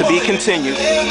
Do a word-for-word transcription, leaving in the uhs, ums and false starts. to be continued.